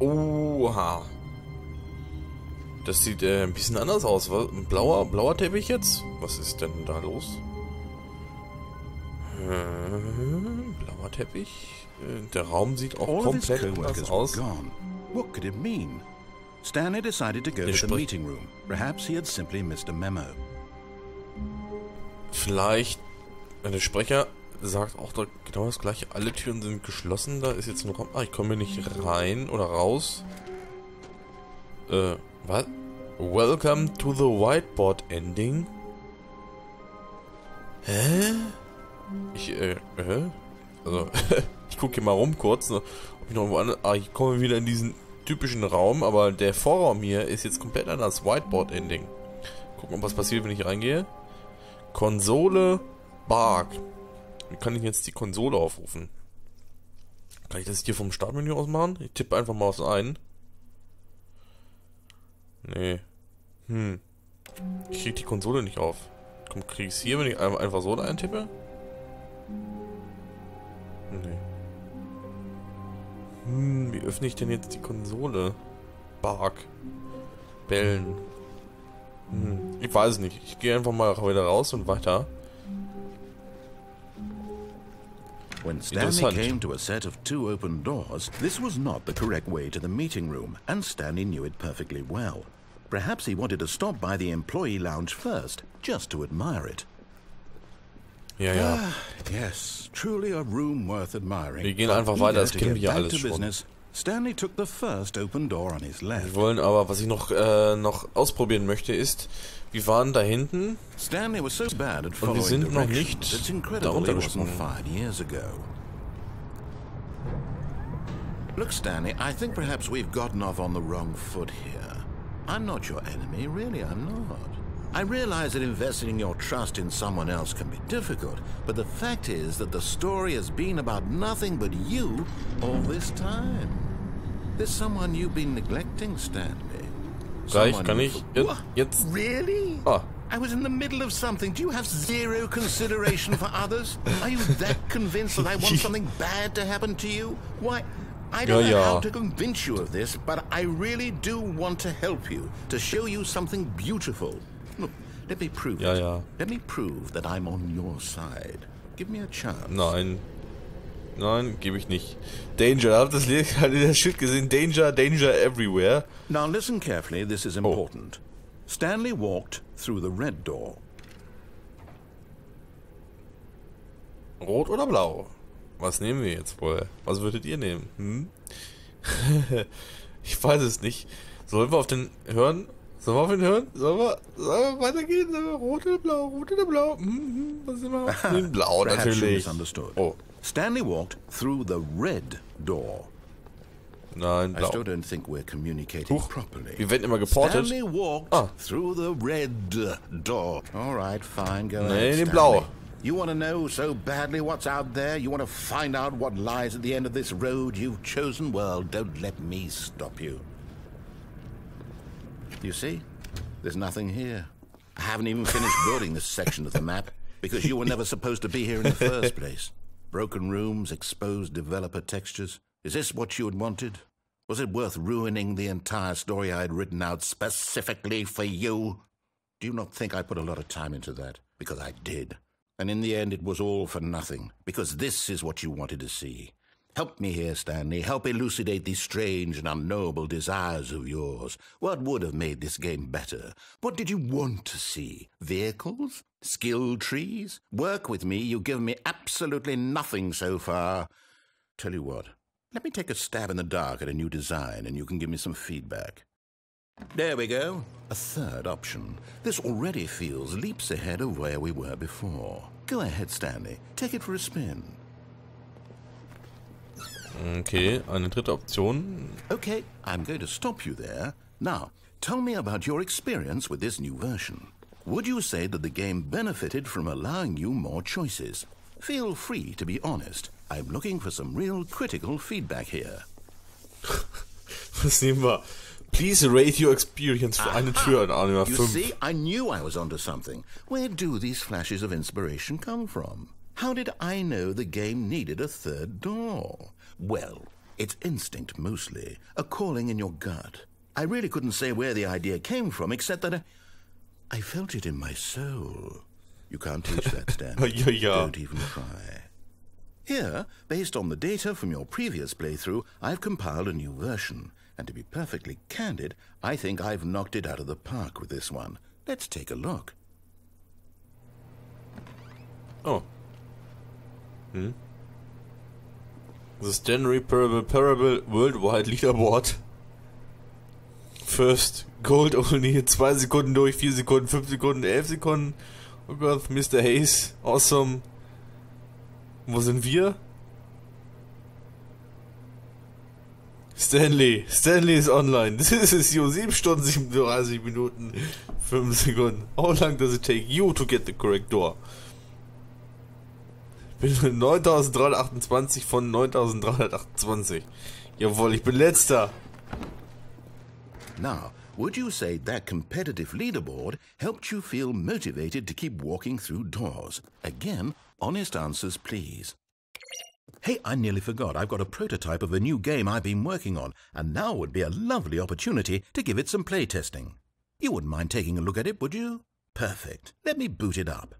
Oha. Das sieht ein bisschen anders aus. Was? Ein blauer Teppich jetzt? Was ist denn da los? Blauer Teppich. Der Raum sieht auch komplett anders aus. What could it mean? Stanley decided to go to the meeting room. Perhaps he had simply missed a memo. Vielleicht der Sprecher sagt auch da genau das gleiche. Alle Türen sind geschlossen. Da ist jetzt ein Raum. Ah, ich komme nicht rein oder raus. Was? Welcome to the whiteboard ending. Hä? Also, ich gucke hier mal rum kurz. Ob ich noch irgendwo anders. Ah, ich komme wieder in diesen typischen Raum, aber der Vorraum hier ist jetzt komplett anders. Whiteboard ending. Gucken, was passiert, wenn ich reingehe. Konsole Bark. Wie kann ich jetzt die Konsole aufrufen? Kann ich das hier vom Startmenü aus machen? Ich tippe einfach mal was ein. Nee. Ich krieg die Konsole nicht auf. Komm, krieg ich es hier, wenn ich einfach so da eintippe? Nee. Wie öffne ich denn jetzt die Konsole? Bark. Bellen. Ich weiß nicht. Ich gehe einfach mal wieder raus und weiter. When Stanley came to a set of two open doors, this was not the correct way to the meeting room, and Stanley knew it perfectly well. Perhaps he wanted to stop by the employee lounge first, just to admire it. Yeah. Yes, truly a room worth admiring. Wir gehen einfach weiter, das kennen wir ja alles schon. Stanley took the first open door on his left. Wir wollen aber, was ich noch ausprobieren möchte, ist, wir waren da hinten und wir sind noch nicht da runtergesprungen. Look, Stanley, I think perhaps we've gotten off on the wrong foot here. I'm not your enemy, really, I'm not. I realize that investing your trust in someone else can be difficult, but the fact is that the story has been about nothing but you all this time. There's someone you've been neglecting, Stanley. Gleich kann ich jetzt. Really? Ah. I was in the middle of something. Do you have zero consideration for others? Are you that convinced that I want something bad to happen to you? Why? I don't know how to convince you of this, but I really do want to help you, to show you something beautiful. Look, let me prove it. Let me prove that I'm on your side. Give me a chance. Nein. Nein, gebe ich nicht. Danger, habt ihr das Schild gesehen? Danger, danger everywhere. Now listen carefully, this is important. Stanley walked through the red door. Rot oder blau? Was nehmen wir jetzt wohl? Was würdet ihr nehmen? Ich weiß es nicht. Sollen wir auf den hören? Sollen wir auf ihn hören? Sollen wir weitergehen? Sollen wir rot oder blau? Rot oder blau? Was sind wir? Blau natürlich. Oh. Stanley walked through the red door. Nein, blau. I still don't think we're communicating properly. Wir werden immer geportet. Stanley walked through the red door. All right, fine, go ahead. Nee, den blau. You want to know so badly what's out there? You want to find out what lies at the end of this road you've chosen? Well, don't let me stop you. You see, there's nothing here. I haven't even finished building this section of the map because you were never supposed to be here in the first place. Broken rooms, exposed developer textures. Is this what you had wanted? Was it worth ruining the entire story I had written out specifically for you? Do you not think I put a lot of time into that? Because I did. And in the end, it was all for nothing, because this is what you wanted to see. Help me here, Stanley. Help elucidate these strange and unknowable desires of yours. What would have made this game better? What did you want to see? Vehicles? Skill trees? Work with me. You give me absolutely nothing so far. Tell you what, let me take a stab in the dark at a new design and you can give me some feedback. There we go. A third option. This already feels leaps ahead of where we were before. Go ahead, Stanley. Take it for a spin. Okay, eine dritte Option. Okay, I'm going to stop you there. Now, tell me about your experience with this new version. Would you say that the game benefited from allowing you more choices? Feel free to be honest. I'm looking for some real critical feedback here. Was nehmen wir? Please rate your experience for eine Tür in Anima 5. You see, I knew I was onto something. Where do these flashes of inspiration come from? How did I know the game needed a third door? Well, It's instinct mostly, a calling in your gut. I really couldn't say where the idea came from, except that I felt it in my soul. You can't teach that, Stan. Don't even try. Here, based on the data from your previous playthrough, I've compiled a new version. And to be perfectly candid, I think I've knocked it out of the park with this one. Let's take a look. Oh. Hmm. The Stanley Parable Worldwide Leaderboard. First, Gold only 2 Sekunden durch, 4 Sekunden, 5 Sekunden, 11 Sekunden. Oh Gott, Mr. Hayes, awesome. Wo sind wir? Stanley. Stanley ist online. This is you. 7 Stunden, 37 Minuten, 5 Sekunden. How long does it take you to get the correct door? Bin 9328 von 9328. Jawohl, ich bin letzter. Now, would you say that competitive leaderboard helped you feel motivated to keep walking through doors? Again, honest answers, please. Hey, I nearly forgot. I've got a prototype of a new game I've been working on, and now would be a lovely opportunity to give it some playtesting. You wouldn't mind taking a look at it, would you? Perfect. Let me boot it up.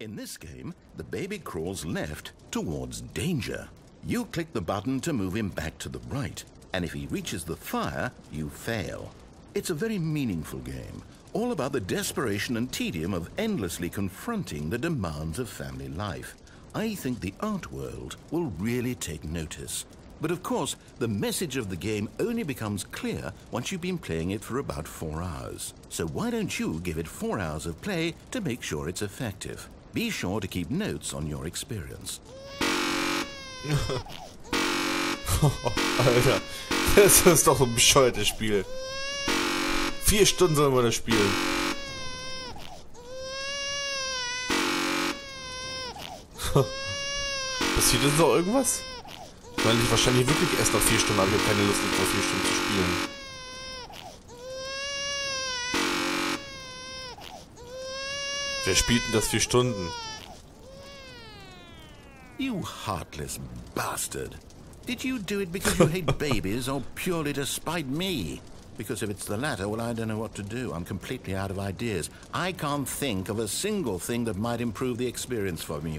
In this game, the baby crawls left towards danger. You click the button to move him back to the right, and if he reaches the fire, you fail. It's a very meaningful game, all about the desperation and tedium of endlessly confronting the demands of family life. I think the art world will really take notice. But of course, the message of the game only becomes clear once you've been playing it for about 4 hours. So why don't you give it 4 hours of play to make sure it's effective? Be sure to keep notes on your experience. Alter, das ist doch ein bescheuertes Spiel. 4 Stunden sollen wir das spielen. Passiert jetzt noch irgendwas? Weil ich wahrscheinlich wirklich erst nach 4 Stunden habe. Ich habe keine Lust, jetzt noch 4 Stunden zu spielen. Wer spielt denn das 4 Stunden? You heartless bastard. Did you do it because you hate babies or purely to spite me? Because if it's the latter, well, I don't know what to do. I'm completely out of ideas. I can't think of a single thing that might improve the experience for me.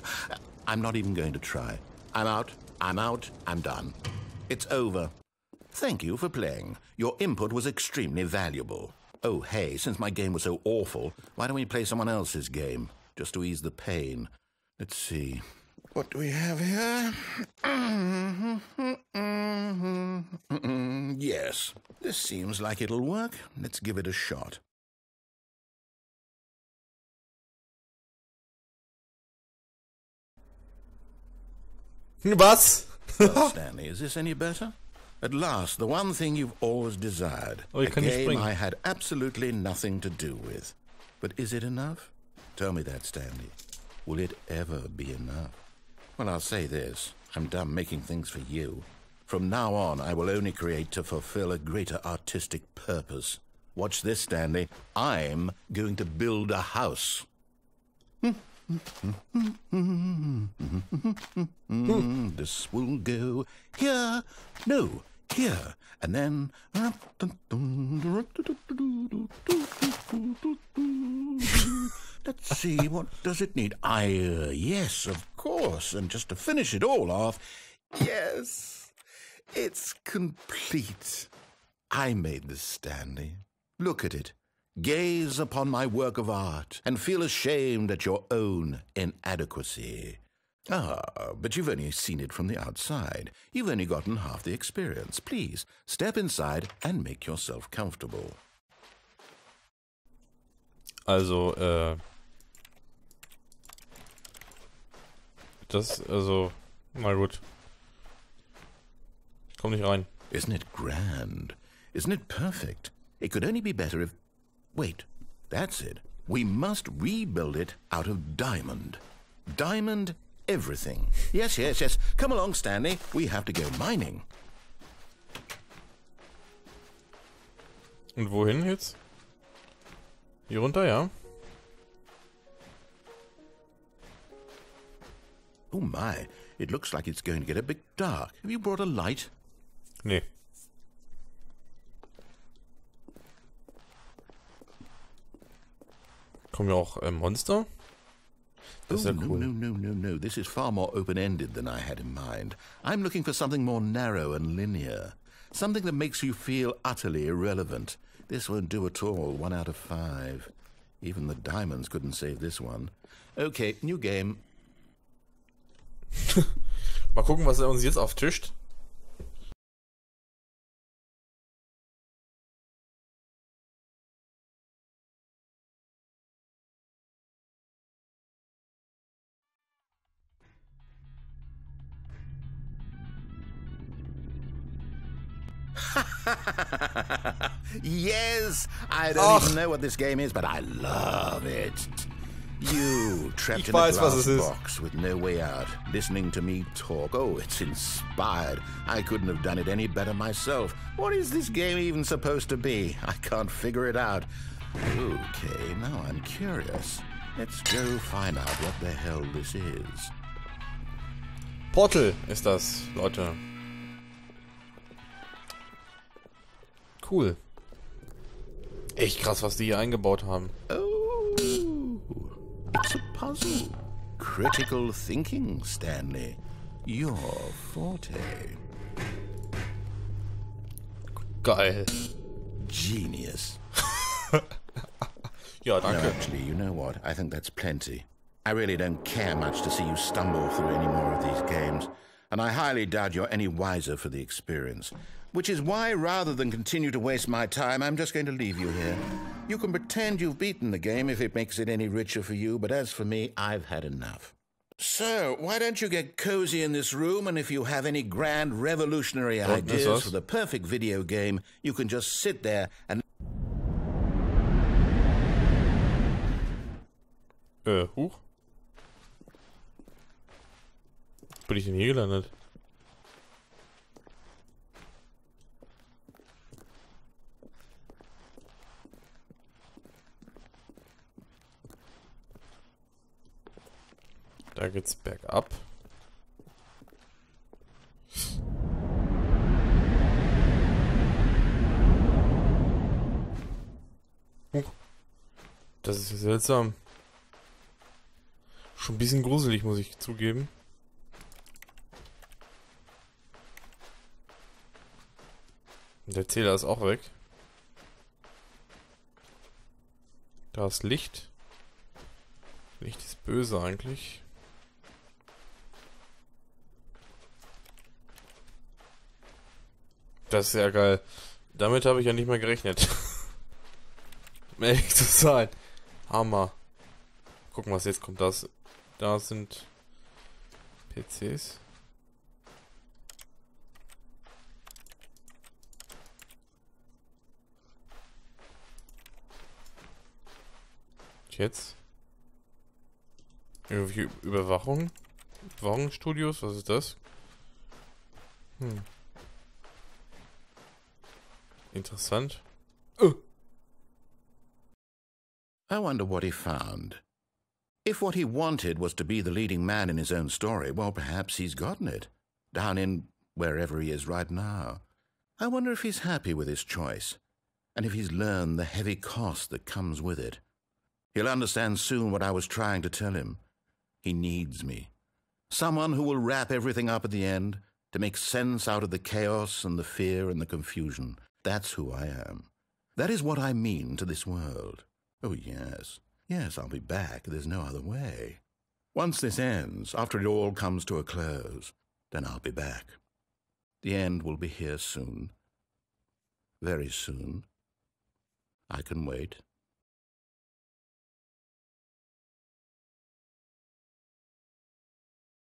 I'm not even going to try. I'm out. I'm out. I'm done. It's over. Thank you for playing. Your input was extremely valuable. Oh, hey, since my game was so awful, why don't we play someone else's game? Just to ease the pain. Let's see. What do we have here? Yes, this seems like it'll work. Let's give it a shot. Was? Well, Stanley, is this any better? At last, the one thing you've always desired. Oh, a game I had absolutely nothing to do with. But is it enough? Tell me that, Stanley. Will it ever be enough? Well, I'll say this. I'm done making things for you. From now on, I will only create to fulfill a greater artistic purpose. Watch this, Stanley. I'm going to build a house. This will go here. No, here. And then... Let's see, what does it need? Yes, of course. And just to finish it all off, yes, it's complete. I made this, Stanley. Look at it. Gaze upon my work of art and feel ashamed at your own inadequacy. Ah, but you've only seen it from the outside. You've only gotten half the experience. Please, step inside and make yourself comfortable. Also, das, also, na gut. Ich komm nicht rein. Isn't it grand? Isn't it perfect? It could only be better if... Wait, that's it. We must rebuild it out of diamond. Diamond everything. Yes, yes, yes. Come along, Stanley. We have to go mining. Und wohin jetzt? Hier runter, ja. Oh my, it looks like it's going to get a bit dark. Have you brought a light? Nee. Kommen ja auch Monster? Das ist ja cool. No. This is far more open-ended than I had in mind. I'm looking for something more narrow and linear. Something that makes you feel utterly irrelevant. This won't do at all. 1 out of 5. Even the diamonds couldn't save this one. Okay, new game. Mal gucken, was uns jetzt auftischt. Yes, I don't even know what this game is, but I love it. You trapped in a glass box with no way out, listening to me talk. Oh, it's inspired. I couldn't have done it any better myself. What is this game even supposed to be? I can't figure it out. Okay, now I'm curious. Let's go find out what the hell this is. Portal ist das, Leute. Cool. Echt krass, was die hier eingebaut haben. Oh, it's a puzzle. Critical thinking, Stanley. Your forte. Geil. Genius. Ja, danke. No, actually, you know what? I think that's plenty. I really don't care much to see you stumble through any more of these games. And I highly doubt you're any wiser for the experience. Which is why, rather than continue to waste my time, I'm just going to leave you here. You can pretend you've beaten the game if it makes it any richer for you, but as for me, I've had enough. So, why don't you get cozy in this room, and if you have any grand revolutionary ideas for the perfect video game, you can just sit there and... Huch? Bin ich denn hier gelandet? Da geht's bergab. Das ist ja seltsam. Schon ein bisschen gruselig, muss ich zugeben. Der Zähler ist auch weg. Da ist Licht. Licht ist böse eigentlich. Das ist ja geil. Damit habe ich ja nicht mehr gerechnet. Um ehrlich zu sein. Hammer. Gucken, was jetzt kommt. Da sind PCs. Jetzt? Irgendwie Überwachung? Überwachungsstudios? Was ist das? Hm. Interessant. I wonder what he found. If what he wanted was to be the leading man in his own story, well, perhaps he's gotten it. Down in wherever he is right now. I wonder if he's happy with his choice. And if he's learned the heavy cost that comes with it. He'll understand soon what I was trying to tell him. He needs me. Someone who will wrap everything up at the end, to make sense out of the chaos and the fear and the confusion. That's who I am. That is what I mean to this world. Oh, yes. Yes, I'll be back. There's no other way. Once this ends, after it all comes to a close, then I'll be back. The end will be here soon. Very soon. I can wait.